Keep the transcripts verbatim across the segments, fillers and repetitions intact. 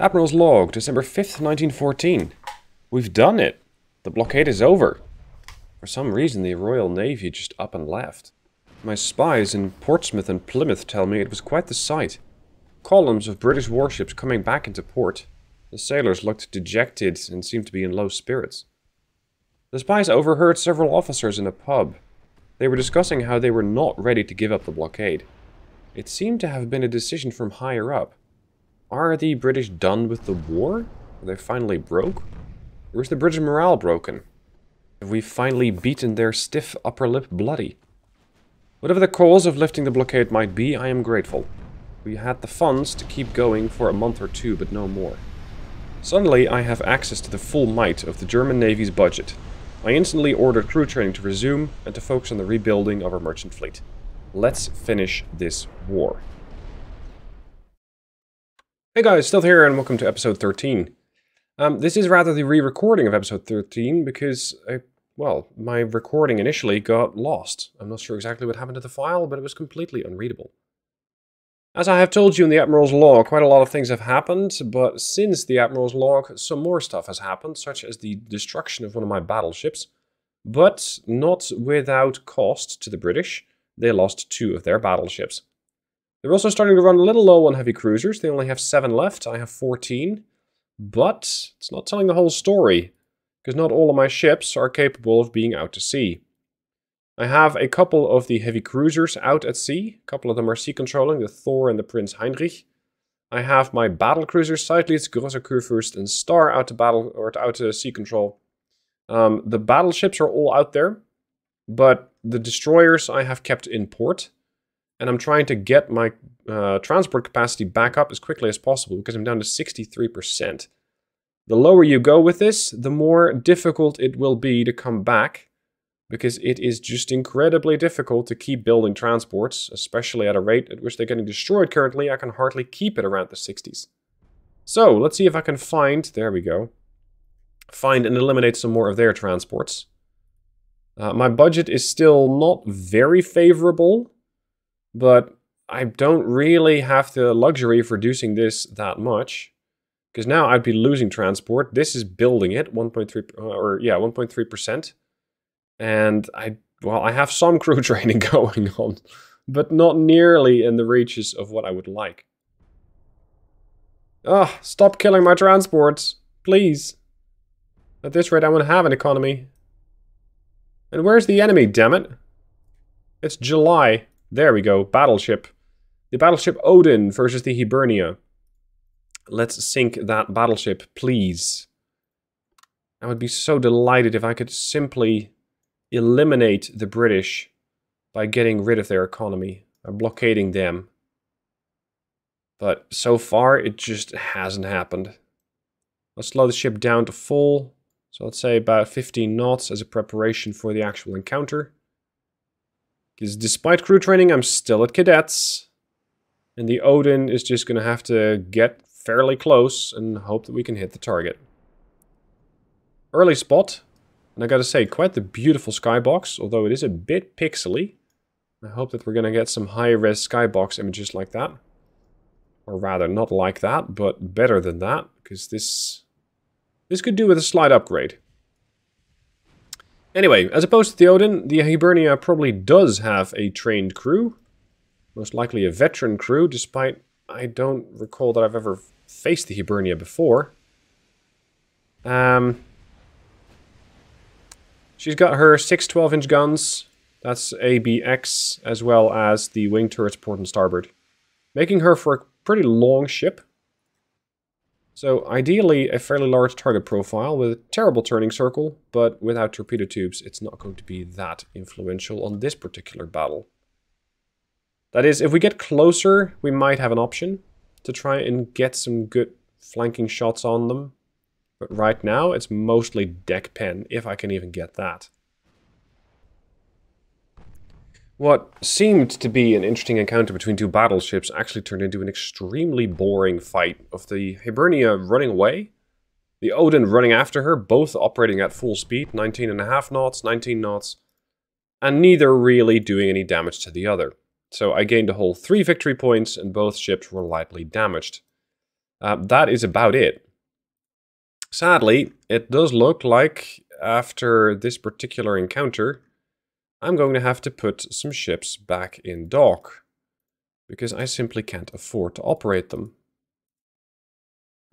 Admiral's Log, December fifth, nineteen fourteen. We've done it. The blockade is over. For some reason, the Royal Navy just up and left. My spies in Portsmouth and Plymouth tell me it was quite the sight. Columns of British warships coming back into port. The sailors looked dejected and seemed to be in low spirits. The spies overheard several officers in a pub. They were discussing how they were not ready to give up the blockade. It seemed to have been a decision from higher up. Are the British done with the war? Are they finally broke? Or is the British morale broken? Have we finally beaten their stiff upper lip bloody? Whatever the cause of lifting the blockade might be, I am grateful. We had the funds to keep going for a month or two, but no more. Suddenly, I have access to the full might of the German Navy's budget. I instantly ordered crew training to resume and to focus on the rebuilding of our merchant fleet. Let's finish this war. Hey guys, Stealth here and welcome to episode thirteen. Um, this is rather the re-recording of episode thirteen because, I, well, my recording initially got lost. I'm not sure exactly what happened to the file, but it was completely unreadable. As I have told you in the Admiral's Log, quite a lot of things have happened, but since the Admiral's Log, some more stuff has happened, such as the destruction of one of my battleships, but not without cost to the British. They lost two of their battleships. They're also starting to run a little low on heavy cruisers. They only have seven left. I have fourteen. But it's not telling the whole story, because not all of my ships are capable of being out to sea. I have a couple of the heavy cruisers out at sea. A couple of them are sea controlling, the Thor and the Prince Heinrich. I have my battle cruisers, Seydlitz, Großer Kurfürst, and Star out to battle or out to sea control. Um, the battleships are all out there. But the destroyers I have kept in port, and I'm trying to get my uh, transport capacity back up as quickly as possible because I'm down to sixty-three percent. The lower you go with this, the more difficult it will be to come back, because it is just incredibly difficult to keep building transports, especially at a rate at which they're getting destroyed currently. I can hardly keep it around the sixties. So let's see if I can find, there we go, find and eliminate some more of their transports. Uh, my budget is still not very favorable, but I don't really have the luxury of reducing this that much, because now I'd be losing transport. This is building it, one point three, or yeah, one point three percent. And I, well, I have some crew training going on, but not nearly in the reaches of what I would like. Ah, stop killing my transports, please. At this rate, I won't have an economy. And where's the enemy, dammit? It's July. There we go, battleship. The battleship Odin versus the Hibernia. Let's sink that battleship, please. I would be so delighted if I could simply eliminate the British by getting rid of their economy, by blockading them. But so far, it just hasn't happened. Let's slow the ship down to full. So let's say about fifteen knots as a preparation for the actual encounter. Because despite crew training, I'm still at cadets. And the Odin is just going to have to get fairly close and hope that we can hit the target. Early spot. And I gotta say, quite the beautiful skybox, although it is a bit pixely. I hope that we're gonna get some high-res skybox images like that. Or rather, not like that, but better than that, because this... This could do with a slight upgrade. Anyway, as opposed to the Odin, the Hibernia probably does have a trained crew. Most likely a veteran crew, despite I don't recall that I've ever faced the Hibernia before. Um, she's got her six twelve-inch guns. That's A B X, as well as the wing turrets port and starboard. Making her for a pretty long ship. So ideally a fairly large target profile with a terrible turning circle, but without torpedo tubes it's not going to be that influential on this particular battle. That is, if we get closer we might have an option to try and get some good flanking shots on them, but right now it's mostly deck pen, if I can even get that. What seemed to be an interesting encounter between two battleships actually turned into an extremely boring fight of the Hibernia running away, the Odin running after her, both operating at full speed, nineteen and a half knots, nineteen knots, and neither really doing any damage to the other. So I gained a whole three victory points and both ships were lightly damaged. Uh, that is about it. Sadly, it does look like after this particular encounter, I'm going to have to put some ships back in dock, because I simply can't afford to operate them.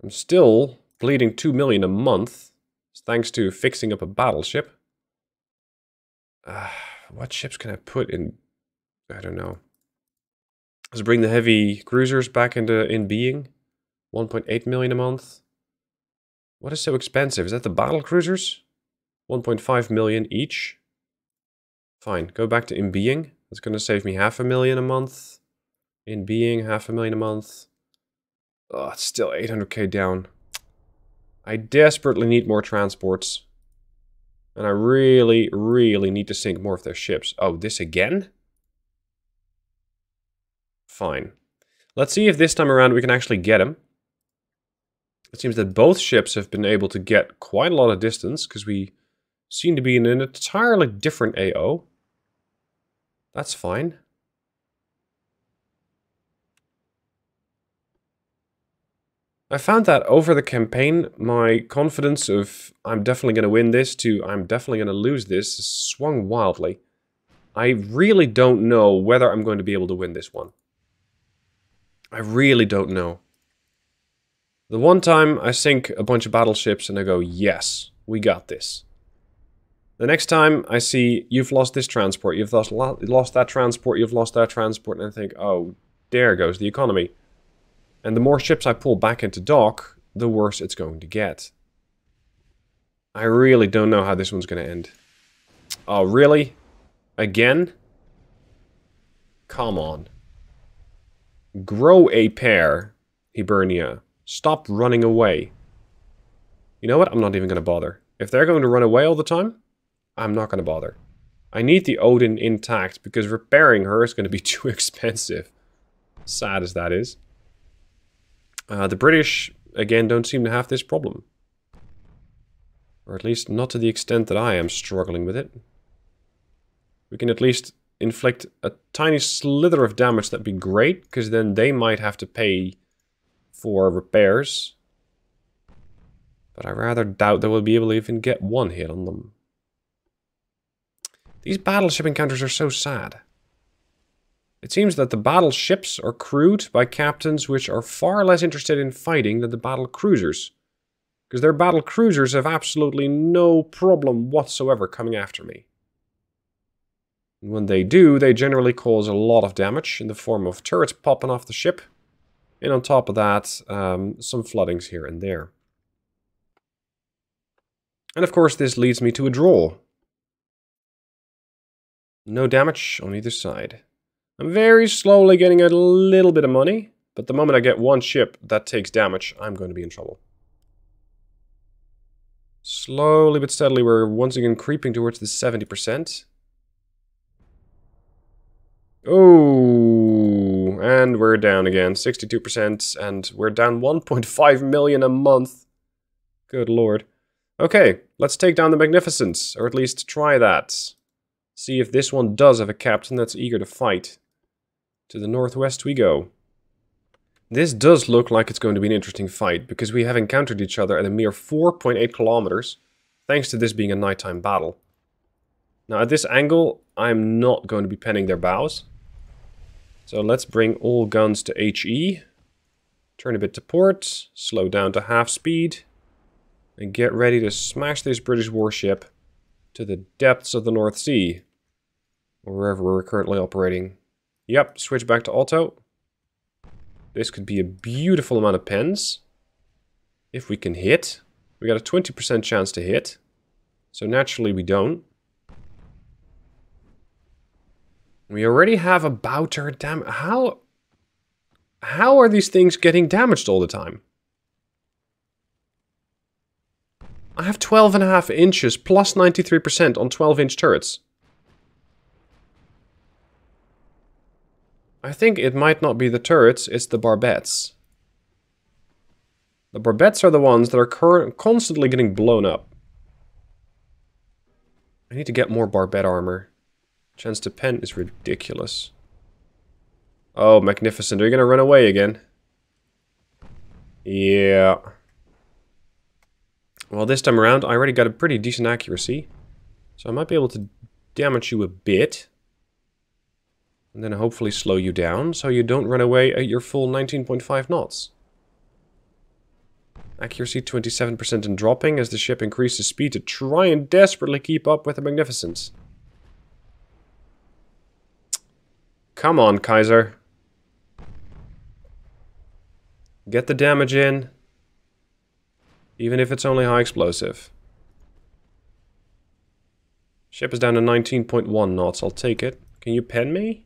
I'm still bleeding two million a month, thanks to fixing up a battleship. Uh, what ships can I put in? I don't know. Let's bring the heavy cruisers back into in being. one point eight million a month. What is so expensive? Is that the battle cruisers? one point five million each. Fine, go back to in being. That's going to save me half a million a month. In being, half a million a month. Oh, it's still eight hundred K down. I desperately need more transports. And I really, really need to sink more of their ships. Oh, this again? Fine. Let's see if this time around we can actually get them. It seems that both ships have been able to get quite a lot of distance, because we seem to be in an entirely different A O. That's fine. I found that over the campaign, my confidence of I'm definitely going to win this to I'm definitely going to lose this swung wildly. I really don't know whether I'm going to be able to win this one. I really don't know. The one time I sink a bunch of battleships and I go, yes, we got this. The next time I see you've lost this transport, you've lost, lost that transport, you've lost that transport, and I think, oh, there goes the economy. And the more ships I pull back into dock, the worse it's going to get. I really don't know how this one's going to end. Oh, really? Again? Come on. Grow a pair, Hibernia. Stop running away. You know what? I'm not even going to bother. If they're going to run away all the time, I'm not going to bother. I need the Odin intact, because repairing her is going to be too expensive. Sad as that is. Uh, the British, again, don't seem to have this problem. Or at least not to the extent that I am struggling with it. We can at least inflict a tiny slither of damage. That'd be great, because then they might have to pay for repairs. But I rather doubt that we'll be able to even get one hit on them. These battleship encounters are so sad. It seems that the battleships are crewed by captains which are far less interested in fighting than the battle cruisers. Because their battle cruisers have absolutely no problem whatsoever coming after me. And when they do, they generally cause a lot of damage in the form of turrets popping off the ship. And on top of that, um, some floodings here and there. And of course this leads me to a draw. No damage on either side. I'm very slowly getting a little bit of money, but the moment I get one ship that takes damage, I'm going to be in trouble. Slowly but steadily, we're once again creeping towards the seventy percent. Oh, and we're down again, sixty-two percent, and we're down one point five million a month. Good lord. Okay, let's take down the Magnificent, or at least try that. See if this one does have a captain that's eager to fight. To the northwest we go. This does look like it's going to be an interesting fight, because we have encountered each other at a mere four point eight kilometers, thanks to this being a nighttime battle. Now at this angle, I'm not going to be penning their bows. So let's bring all guns to H E, turn a bit to port, slow down to half speed, and get ready to smash this British warship to the depths of the North Sea, or wherever we're currently operating. Yep, switch back to auto. This could be a beautiful amount of pens. If we can hit, we got a twenty percent chance to hit. So naturally we don't. We already have a bow turret dam- how... How are these things getting damaged all the time? I have twelve and a half inches plus ninety-three percent on twelve inch turrets. I think it might not be the turrets, it's the barbettes. The barbettes are the ones that are constantly getting blown up. I need to get more barbette armor. Chance to pen is ridiculous. Oh, Magnificent, are you going to run away again? Yeah. Well, this time around, I already got a pretty decent accuracy. So I might be able to damage you a bit. And then hopefully slow you down so you don't run away at your full nineteen point five knots. Accuracy twenty-seven percent and dropping as the ship increases speed to try and desperately keep up with the Magnificent. Come on, Kaiser. Get the damage in. Even if it's only high explosive. Ship is down to nineteen point one knots, I'll take it. Can you pen me?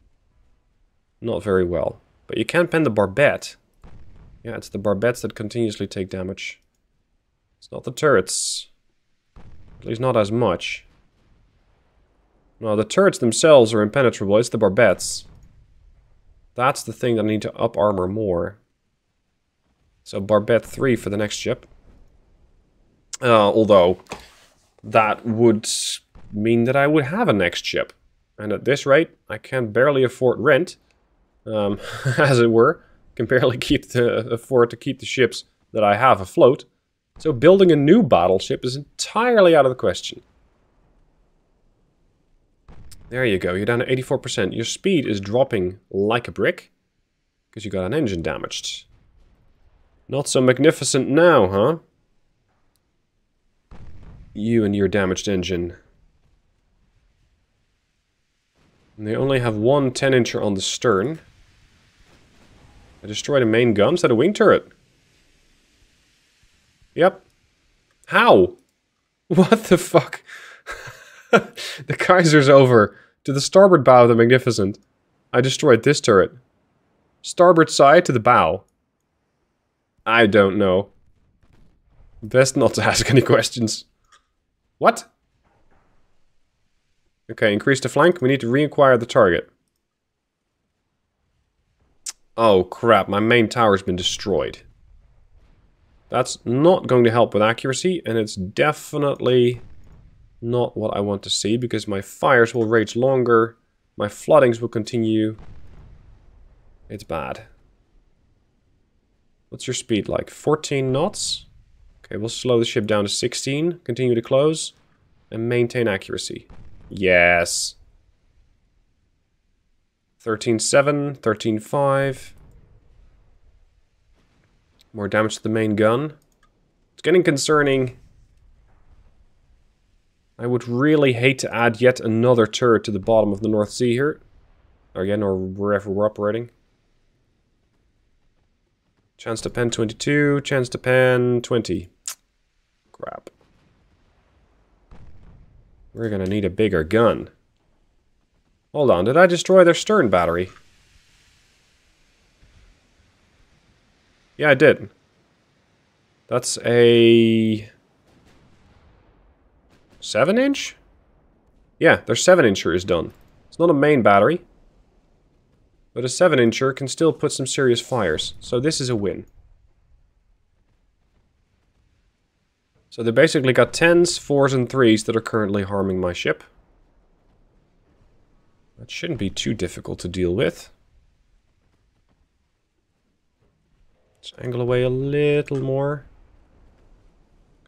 Not very well. But you can pen the barbette. Yeah, it's the barbettes that continuously take damage. It's not the turrets. At least not as much. No, the turrets themselves are impenetrable, it's the barbettes. That's the thing that I need to up armor more. So barbette three for the next ship. Uh, although, that would mean that I would have a next ship. And at this rate, I can barely afford rent, um, as it were. Can barely keep the, afford to keep the ships that I have afloat. So building a new battleship is entirely out of the question. There you go, you're down to eighty-four percent. Your speed is dropping like a brick, because you got an engine damaged. Not so magnificent now, huh? You and your damaged engine. And they only have one ten incher on the stern. I destroyed a main gun. Is that a wing turret? Yep. How? What the fuck? The Kaiser's over. To the starboard bow of the Magnificent. I destroyed this turret. Starboard side to the bow. I don't know. Best not to ask any questions. What? Okay, increase the flank. We need to reacquire the target. Oh crap, my main tower's been destroyed. That's not going to help with accuracy, and it's definitely not what I want to see, because my fires will rage longer, my floodings will continue. It's bad. What's your speed like? fourteen knots? Okay, we'll slow the ship down to sixteen, continue to close, and maintain accuracy. Yes! thirteen seven, thirteen five. More damage to the main gun. It's getting concerning. I would really hate to add yet another turret to the bottom of the North Sea here. Or again, or wherever we're operating. Chance to pen twenty-two, chance to pen twenty. Crap. We're gonna need a bigger gun. Hold on, did I destroy their stern battery? Yeah, I did. That's a... seven inch? Yeah, their seven incher is done. It's not a main battery. But a seven incher can still put some serious fires, so this is a win. So they basically got tens, fours and threes that are currently harming my ship. That shouldn't be too difficult to deal with. Let's angle away a little more.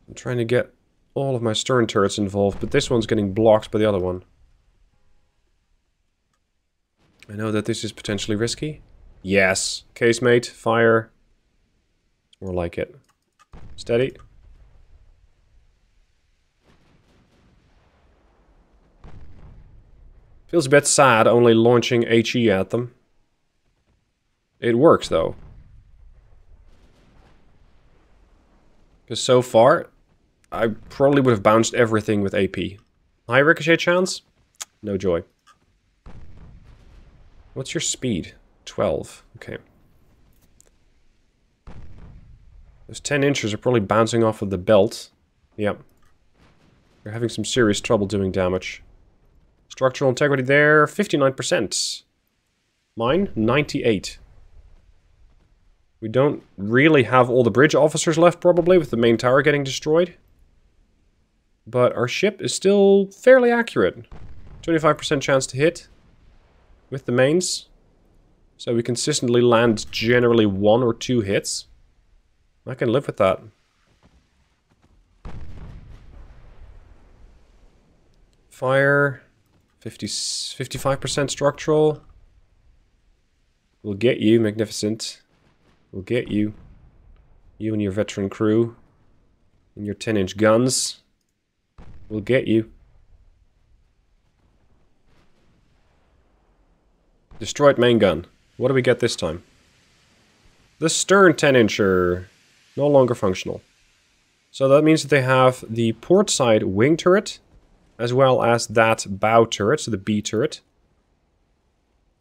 I'm trying to get all of my stern turrets involved, but this one's getting blocked by the other one. I know that this is potentially risky. Yes! Casemate, fire. More like it. Steady. Feels a bit sad only launching H E at them. It works though. Because so far, I probably would have bounced everything with A P. High ricochet chance? No joy. What's your speed? twelve. Okay. Those ten inches are probably bouncing off of the belt. Yep. They're having some serious trouble doing damage. Structural integrity there, fifty-nine percent. Mine, ninety-eight. We don't really have all the bridge officers left, probably, with the main tower getting destroyed. But our ship is still fairly accurate. twenty-five percent chance to hit with the mains. So we consistently land generally one or two hits. I can live with that. Fire, fifty, fifty-five percent structural. We'll get you, Magnificent. We'll get you. You and your veteran crew. And your ten inch guns. We'll get you. Destroyed main gun. What do we get this time? The stern ten incher. No longer functional. So that means that they have the port side wing turret, as well as that bow turret, so the B turret.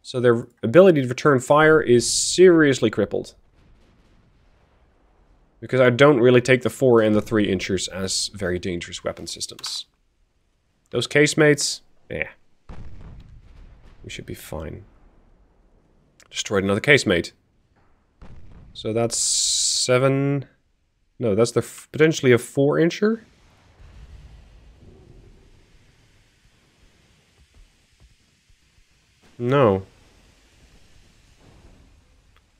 So their ability to return fire is seriously crippled. Because I don't really take the four and the three inchers as very dangerous weapon systems. Those casemates, yeah. We should be fine. Destroyed another casemate. So that's seven... No, that's the f potentially a four incher. No.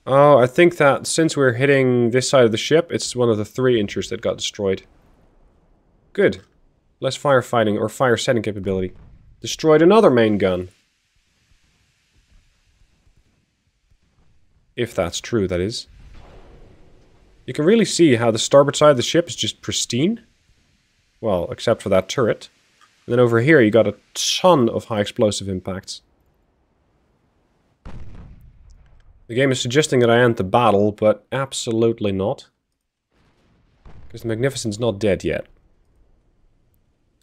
Oh, I think that since we're hitting this side of the ship, it's one of the three inchers that got destroyed. Good. Less firefighting or fire setting capability. Destroyed another main gun. If that's true, that is. You can really see how the starboard side of the ship is just pristine. Well, except for that turret. And then over here you got a ton of high explosive impacts. The game is suggesting that I end the battle, but absolutely not. Because the Magnificent's not dead yet.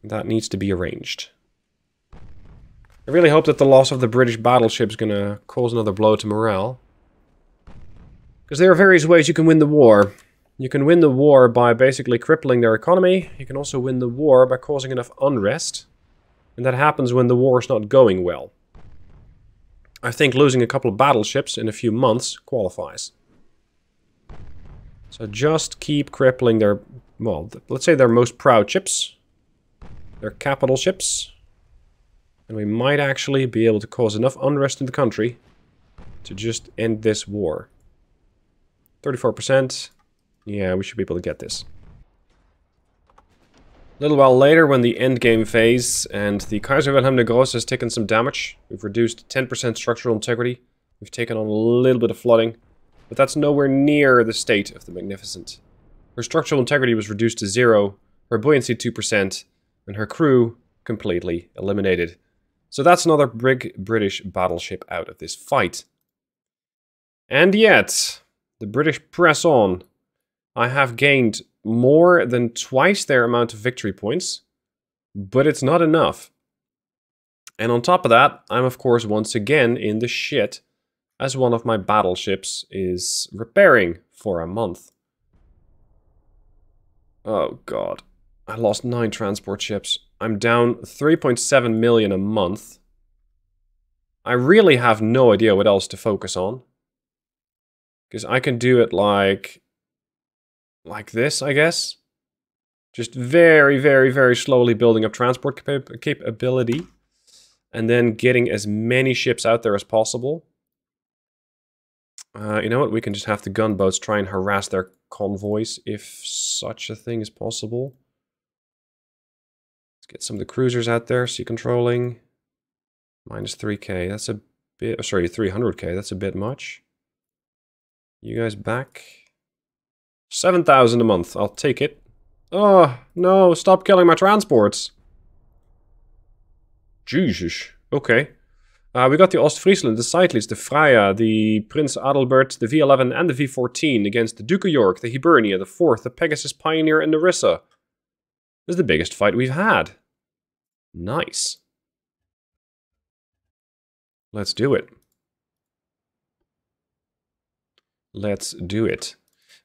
That needs to be arranged. I really hope that the loss of the British battleship's gonna cause another blow to morale. Because there are various ways you can win the war. You can win the war by basically crippling their economy. You can also win the war by causing enough unrest. And that happens when the war is not going well. I think losing a couple of battleships in a few months qualifies. So just keep crippling their, well, th let's say their most proud ships. Their capital ships. And we might actually be able to cause enough unrest in the country to just end this war. thirty-four percent. Yeah, we should be able to get this. A little while later, when the endgame phase and the Kaiser Wilhelm der Große has taken some damage, we've reduced ten percent structural integrity, we've taken on a little bit of flooding, but that's nowhere near the state of the Magnificent. Her structural integrity was reduced to zero, her buoyancy two percent, and her crew completely eliminated. So that's another big British battleship out of this fight. And yet, the British press on. I have gained more than twice their amount of victory points, but it's not enough. And on top of that, I'm of course once again in the shit, as one of my battleships is repairing for a month. Oh god, I lost nine transport ships. I'm down three point seven million a month. I really have no idea what else to focus on. Because I can do it like... like this, I guess. Just very, very, very slowly building up transport cap capability. And then getting as many ships out there as possible. Uh, you know what? We can just have the gunboats try and harass their convoys if such a thing is possible. Let's get some of the cruisers out there. Sea controlling. Minus three K. That's a bit... Oh, sorry, three hundred K. That's a bit much. You guys back... seven thousand a month, I'll take it. Oh, no, stop killing my transports. Jesus. Okay. Uh, we got the Ostfriesland, the Seydlitz, the Freya, the Prince Adalbert, the V eleven and the V fourteen against the Duke of York, the Hibernia, the Fourth, the Pegasus, Pioneer and the Rissa. This is the biggest fight we've had. Nice. Let's do it. Let's do it.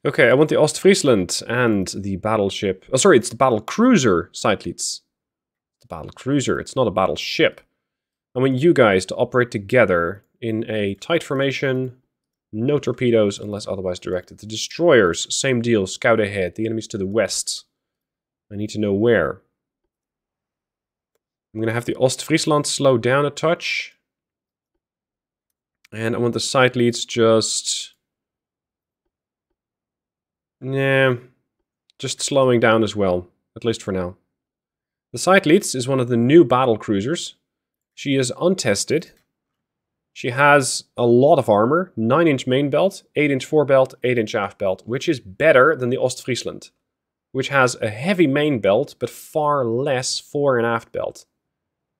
Okay, I want the Ostfriesland and the battleship... Oh, sorry, it's the battlecruiser, Seydlitz. The battlecruiser, it's not a battleship. I want you guys to operate together in a tight formation. No torpedoes, unless otherwise directed. The destroyers, same deal, scout ahead. The enemy's to the west. I need to know where. I'm going to have the Ostfriesland slow down a touch. And I want the Seydlitz just... Yeah, just slowing down as well, at least for now. The Seydlitz is one of the new battle cruisers. She is untested. She has a lot of armor, nine inch main belt, eight inch forebelt, eight inch aft belt, which is better than the Ostfriesland, which has a heavy main belt, but far less fore and aft belt.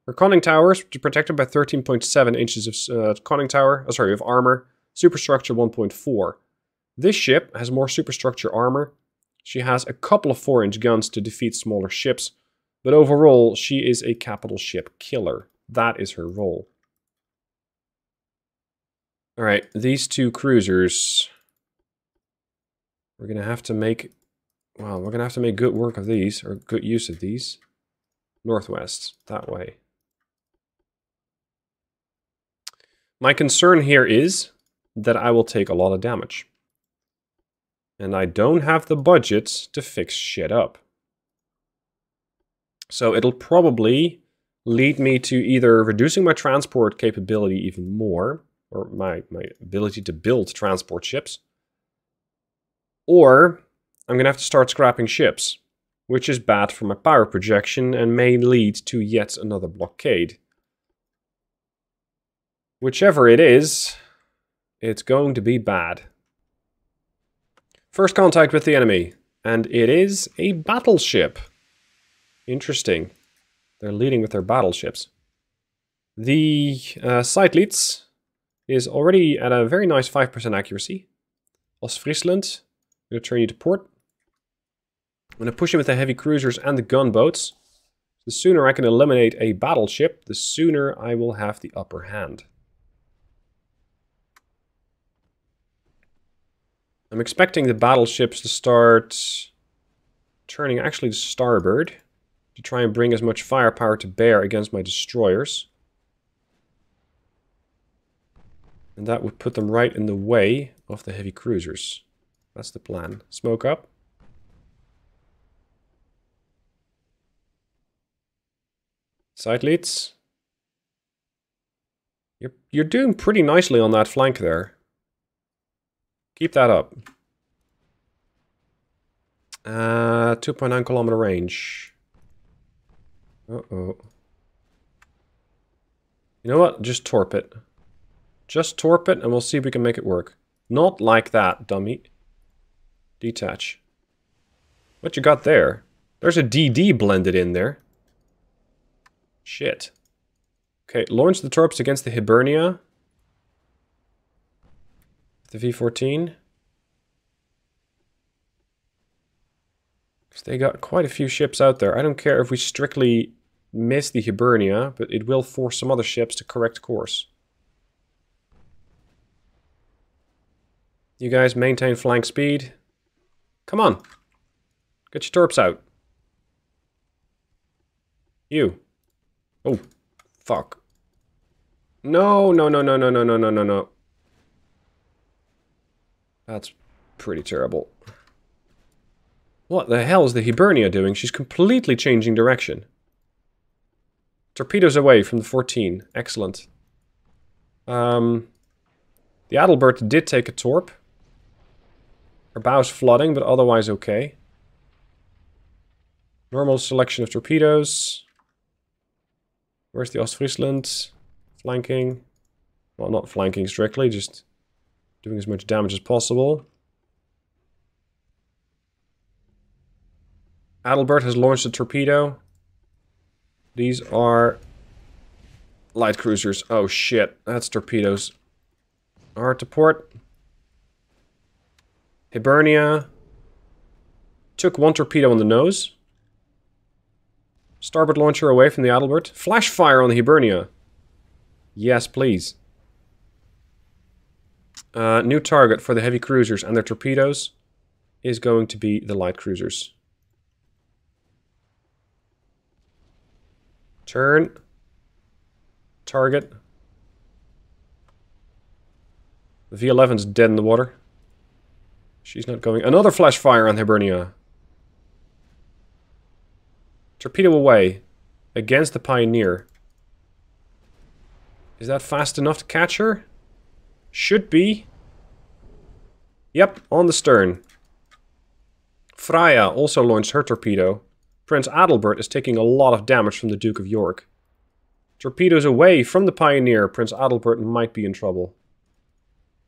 Her conning towers protected by thirteen point seven inches of uh, conning tower, oh, sorry, of armor, superstructure one point four. This ship has more superstructure armor. She has a couple of four inch guns to defeat smaller ships. But overall, she is a capital ship killer. That is her role. Alright, these two cruisers. We're gonna have to make... Well, we're gonna have to make good work of these, or good use of these. Northwest, that way. My concern here is that I will take a lot of damage. And I don't have the budget to fix shit up. So it'll probably lead me to either reducing my transport capability even more, or my, my ability to build transport ships, or I'm going to have to start scrapping ships, which is bad for my power projection and may lead to yet another blockade. Whichever it is, it's going to be bad. First contact with the enemy, and it is a battleship. Interesting. They're leading with their battleships. The uh, Seydlitz is already at a very nice five percent accuracy. Ostfriesland, I'm going to turn you to port. I'm going to push in with the heavy cruisers and the gunboats. The sooner I can eliminate a battleship, the sooner I will have the upper hand. I'm expecting the battleships to start turning actually to starboard, to try and bring as much firepower to bear against my destroyers. And that would put them right in the way of the heavy cruisers. That's the plan. Smoke up. Seydlitz. You're, you're doing pretty nicely on that flank there. Keep that up. Uh, two point nine kilometer range. Uh-oh. You know what? Just torp it. Just torp it and we'll see if we can make it work. Not like that, dummy. Detach. What you got there? There's a D D blended in there. Shit. Okay, launch the torps against the Hibernia. The V fourteen. Because they got quite a few ships out there. I don't care if we strictly miss the Hibernia, but it will force some other ships to correct course. You guys maintain flank speed. Come on. Get your torps out. You. Oh, fuck. No, no, no, no, no, no, no, no, no, no. That's pretty terrible. What the hell is the Hibernia doing? She's completely changing direction. Torpedoes away from the fourteen. Excellent. Um, the Adalbert did take a torp. Her bow's flooding, but otherwise okay. Normal selection of torpedoes. Where's the Ostfriesland? Flanking. Well, not flanking strictly, just doing as much damage as possible. Adalbert has launched a torpedo. These are light cruisers. Oh shit, that's torpedoes. Hard to port. Hibernia took one torpedo on the nose. Starboard launcher away from the Adalbert. Flash fire on the Hibernia. Yes, please. Uh, new target for the heavy cruisers and their torpedoes is going to be the light cruisers. Turn. Target. The V eleven's dead in the water. She's not going... Another flash fire on Hibernia. Torpedo away. Against the Pioneer. Is that fast enough to catch her? Should be. Yep, on the stern. Freya also launched her torpedo. Prince Adalbert is taking a lot of damage from the Duke of York. Torpedoes away from the Pioneer, Prince Adalbert might be in trouble.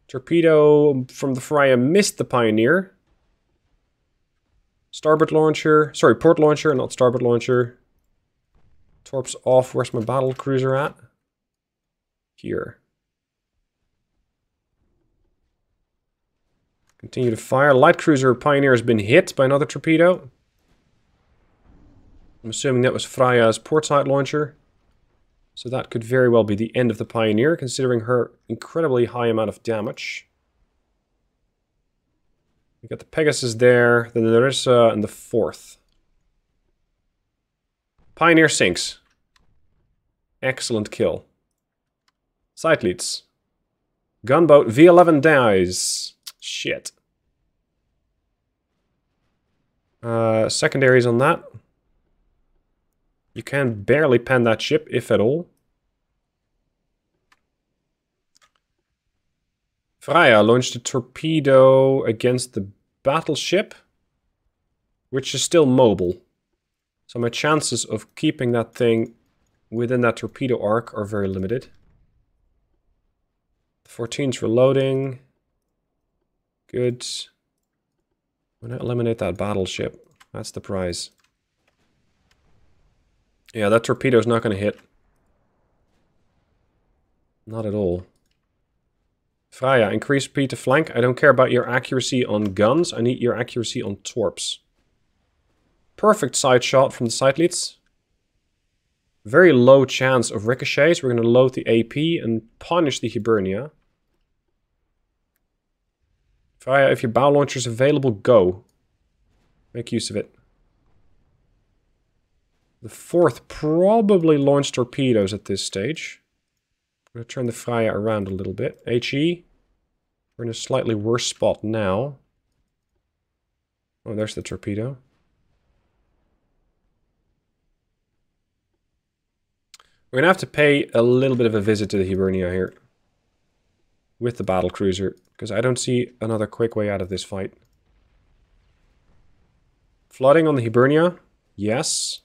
Torpedo from the Freya missed the Pioneer. Starboard launcher, sorry, port launcher, not starboard launcher. Torps off, where's my battle cruiser at? Here. Continue to fire. Light cruiser Pioneer has been hit by another torpedo. I'm assuming that was Freya's portside launcher. So that could very well be the end of the Pioneer, considering her incredibly high amount of damage. We've got the Pegasus there, the Nerissa, and the fourth. Pioneer sinks. Excellent kill. Seydlitz. Gunboat V eleven dies. Shit. Uh, secondaries on that. You can barely pen that ship, if at all. Freya launched a torpedo against the battleship, which is still mobile. So my chances of keeping that thing within that torpedo arc are very limited. The fourteen's reloading. Good. I'm going to eliminate that battleship. That's the prize. Yeah, that torpedo's not going to hit. Not at all. Freya, increase speed to flank. I don't care about your accuracy on guns. I need your accuracy on torps. Perfect side shot from the Seydlitz. Very low chance of ricochets. We're going to load the A P and punish the Hibernia. Freya, if your bow launcher's available, go. Make use of it. The fourth probably launched torpedoes at this stage. I'm going to turn the Freya around a little bit. H E. We're in a slightly worse spot now. Oh, there's the torpedo. We're going to have to pay a little bit of a visit to the Hibernia here. With the battle cruiser, because I don't see another quick way out of this fight. Flooding on the Hibernia. Yes.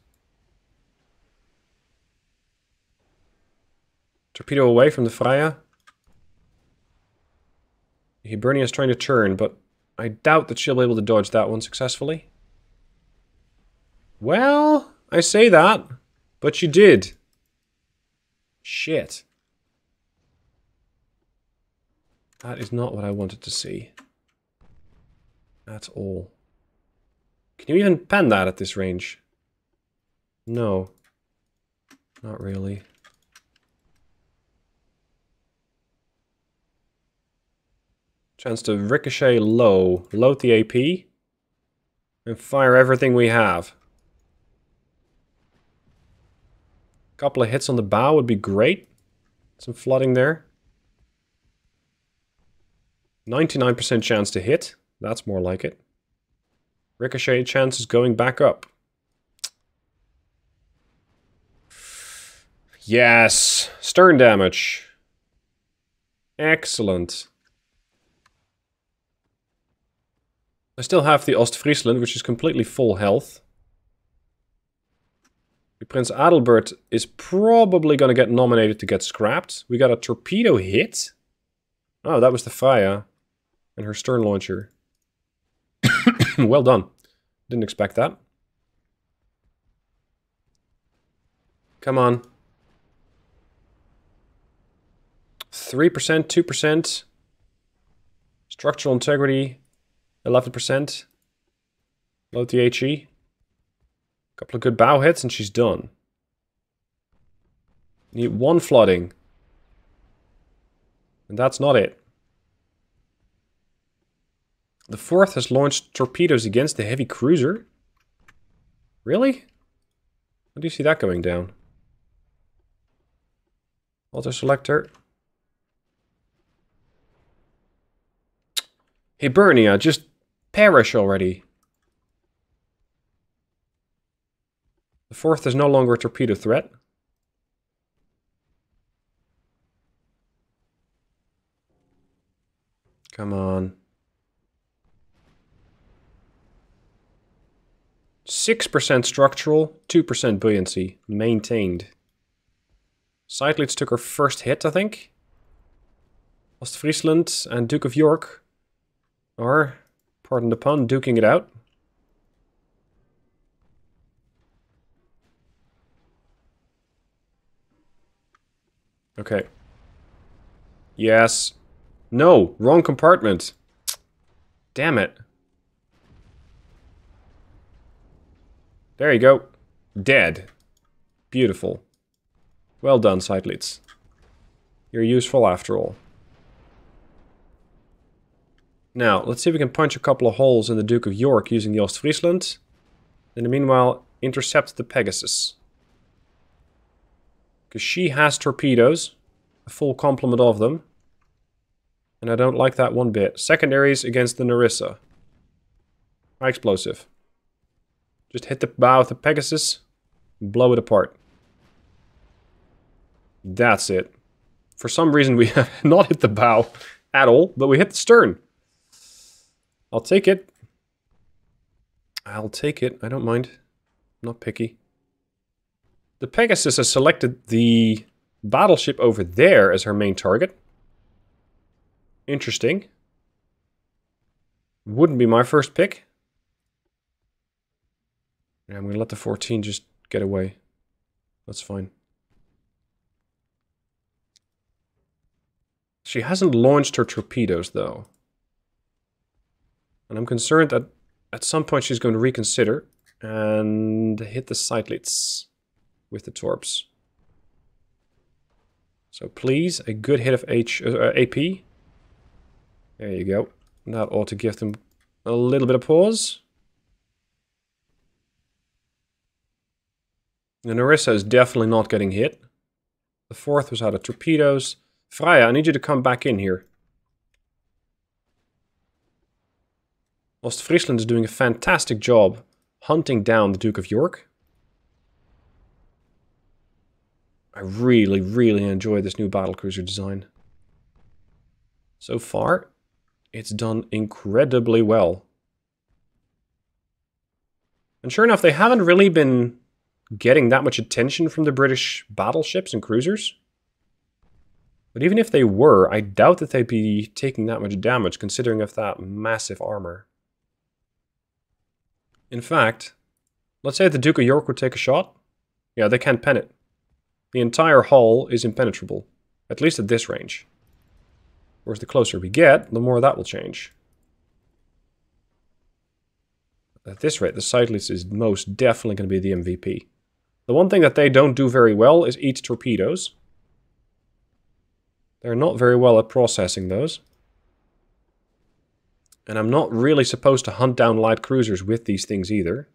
Torpedo away from the Freya. The Hibernia is trying to turn, but I doubt that she'll be able to dodge that one successfully. Well, I say that, but she did. Shit. That is not what I wanted to see. At all. Can you even pen that at this range? No. Not really. Chance to ricochet low, load the A P, and fire everything we have. A couple of hits on the bow would be great. Some flooding there. ninety-nine percent chance to hit. That's more like it. Ricochet chance is going back up. Yes! Stern damage. Excellent. I still have the Ostfriesland, which is completely full health. The Prince Adalbert is probably going to get nominated to get scrapped. We got a torpedo hit. Oh, that was the Freya and her stern launcher. Well done. Didn't expect that. Come on. three percent, two percent. Structural integrity. eleven percent. Load the H E. Couple of good bow hits and she's done. Need one flooding. And that's not it. The fourth has launched torpedoes against the heavy cruiser. Really? How do you see that going down? Auto selector. Hibernia, just perish already. The fourth is no longer a torpedo threat. Come on. six percent structural, two percent buoyancy. Maintained. Seydlitz took her first hit, I think. Ostfriesland and Duke of York are, pardon the pun, duking it out. Okay. Yes. No, wrong compartment. Damn it. There you go. Dead. Beautiful. Well done, Seydlitz. You're useful after all. Now, let's see if we can punch a couple of holes in the Duke of York using the Ostfriesland. In the meanwhile, intercept the Pegasus. Because she has torpedoes. A full complement of them. And I don't like that one bit. Secondaries against the Nerissa. High explosive. Just hit the bow of the Pegasus. And blow it apart. That's it. For some reason we have not hit the bow at all, but we hit the stern. I'll take it. I'll take it. I don't mind. I'm not picky. The Pegasus has selected the battleship over there as her main target. Interesting. Wouldn't be my first pick. Yeah, I'm going to let the fourteen just get away. That's fine. She hasn't launched her torpedoes, though. And I'm concerned that at some point she's going to reconsider and hit the Seydlitz with the torps. So please, a good hit of H, uh, A P. There you go. That ought to give them a little bit of pause. And Nerissa is definitely not getting hit. The fourth was out of torpedoes. Freya, I need you to come back in here. Ostfriesland is doing a fantastic job hunting down the Duke of York. I really, really enjoy this new battlecruiser design. So far, it's done incredibly well. And sure enough, they haven't really been getting that much attention from the British battleships and cruisers. But even if they were, I doubt that they'd be taking that much damage considering of that massive armor. In fact, let's say the Duke of York would take a shot. Yeah, they can't pen it. The entire hull is impenetrable, at least at this range. Whereas the closer we get, the more that will change. At this rate, the Seydlitz is most definitely going to be the M V P. The one thing that they don't do very well is eat torpedoes. They're not very well at processing those. And I'm not really supposed to hunt down light cruisers with these things either.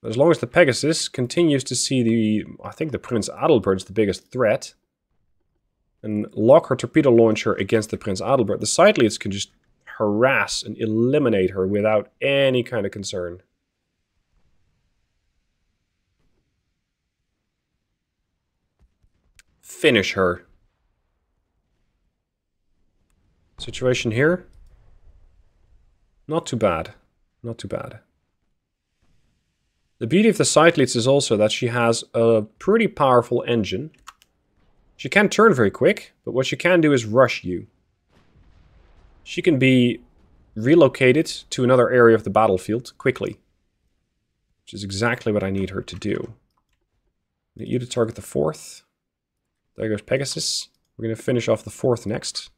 But as long as the Pegasus continues to see the... I think the Prince Adalbert is the biggest threat. And lock her torpedo launcher against the Prince Adalbert. The Seydlitz can just harass and eliminate her without any kind of concern. Finish her. Situation here. Not too bad. Not too bad. The beauty of the Seydlitz is also that she has a pretty powerful engine. She can turn very quick, but what she can do is rush you. She can be relocated to another area of the battlefield quickly. Which is exactly what I need her to do. I need you to target the fourth. There goes Pegasus. We're going to finish off the fourth next.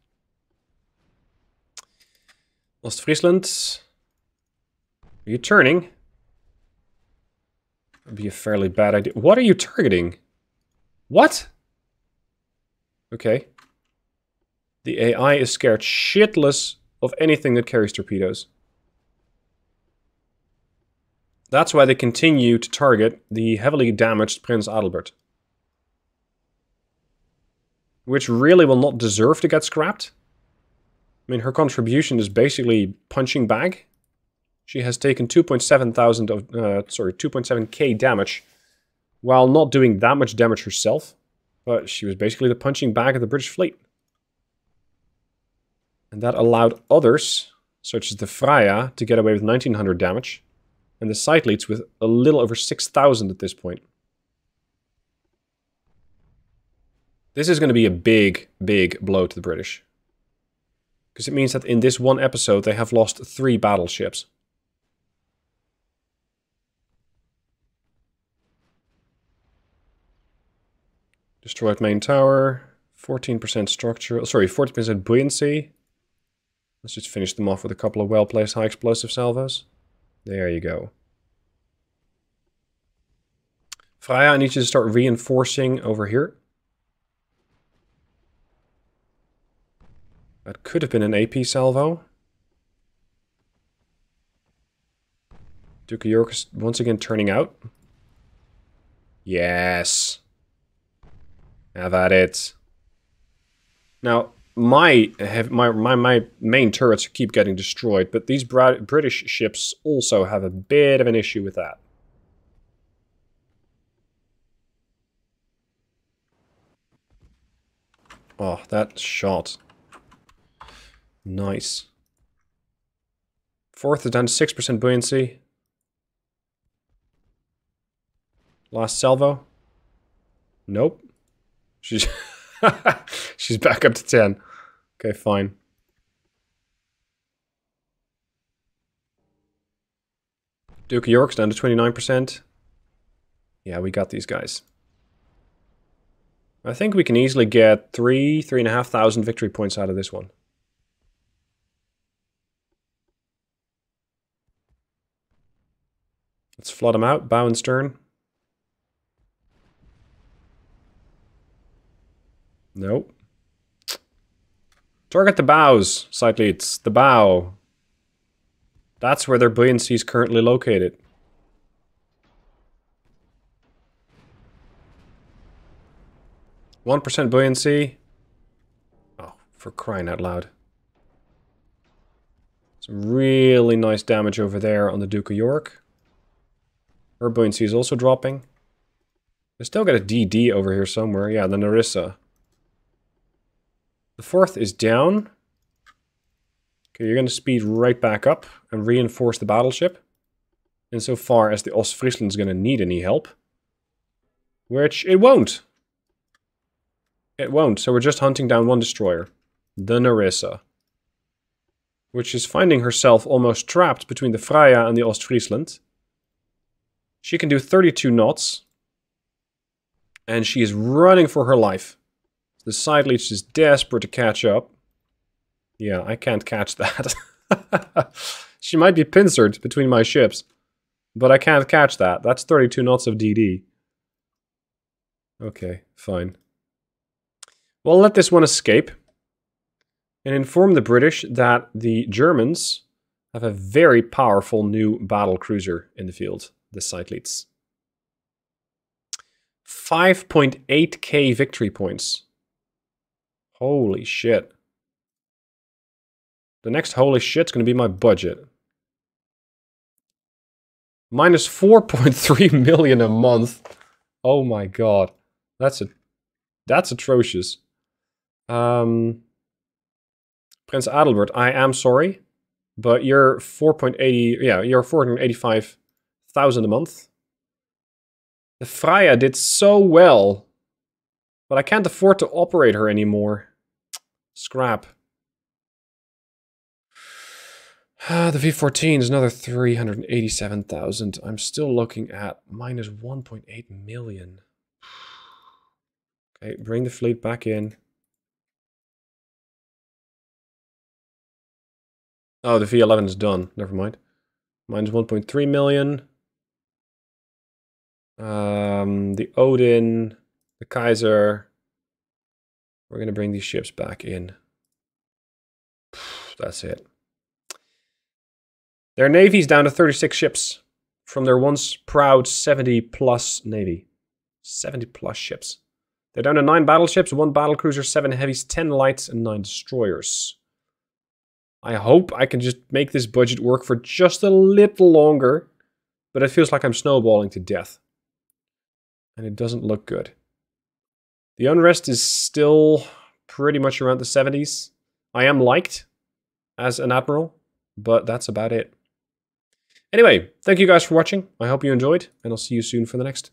Ostfriesland, are you turning? That'd be a fairly bad idea. What are you targeting? What? Okay. The A I is scared shitless of anything that carries torpedoes. That's why they continue to target the heavily damaged Prince Adalbert. Which really will not deserve to get scrapped. I mean, her contribution is basically punching bag. She has taken two point seven thousand of, uh, sorry, two point seven K damage, while not doing that much damage herself. But she was basically the punching bag of the British fleet. And that allowed others, such as the Freya, to get away with nineteen hundred damage. and the Seydlitz with a little over six thousand at this point. This is going to be a big, big blow to the British. Because it means that in this one episode they have lost three battleships. Destroyed main tower, fourteen percent structure, sorry, forty percent buoyancy. Let's just finish them off with a couple of well-placed high explosive salvos. There you go. Freya, I need you to start reinforcing over here. That could have been an A P salvo. Duke of York is once again turning out. Yes. Have at it. Now, my, my, my, my main turrets keep getting destroyed, but these British ships also have a bit of an issue with that. Oh, that shot. Nice. Fourth is down to six percent buoyancy. Last salvo. Nope. She's she's back up to ten. Okay, fine. Duke of York's down to twenty-nine percent. Yeah, we got these guys. I think we can easily get three, three and a half thousand victory points out of this one. Let's flood them out, bow and stern. Nope. Target the bows, Seydlitz. The bow. That's where their buoyancy is currently located. one percent buoyancy. Oh, for crying out loud. Some really nice damage over there on the Duke of York. Her buoyancy is also dropping. They still got a D D over here somewhere. Yeah, the Nerissa. The fourth is down. Okay, you're going to speed right back up and reinforce the battleship. Insofar as the Ostfriesland is going to need any help. Which it won't. It won't. So we're just hunting down one destroyer. The Nerissa. Which is finding herself almost trapped between the Freya and the Ostfriesland. She can do thirty-two knots, and she is running for her life. The Seydlitz is desperate to catch up. Yeah, I can't catch that. She might be pincered between my ships, but I can't catch that. That's thirty-two knots of D D. Okay, fine. Well, let this one escape, and inform the British that the Germans have a very powerful new battle cruiser in the field. The Seydlitz. five point eight K victory points. Holy shit. The next holy shit's gonna be my budget. Minus four point three million a month. Oh my god. That's a that's atrocious. Um Prince Adalbert, I am sorry, but you're four point eight yeah, you're four hundred eighty-five thousand a month. The Freya did so well, but I can't afford to operate her anymore. Scrap. Ah, the V fourteen is another three hundred eighty-seven thousand. I'm still looking at minus one point eight million. Okay, bring the fleet back in. Oh, the V eleven is done. Never mind. Minus one point three million. Um, the Odin, the Kaiser. We're going to bring these ships back in. That's it. Their navy's down to thirty-six ships from their once proud seventy plus navy. seventy plus ships. They're down to nine battleships, one battlecruiser, seven heavies, ten lights, and nine destroyers. I hope I can just make this budget work for just a little longer, but it feels like I'm snowballing to death. And it doesn't look good. The unrest is still pretty much around the seventies. I am liked as an admiral, but that's about it. Anyway, thank you guys for watching. I hope you enjoyed, and I'll see you soon for the next.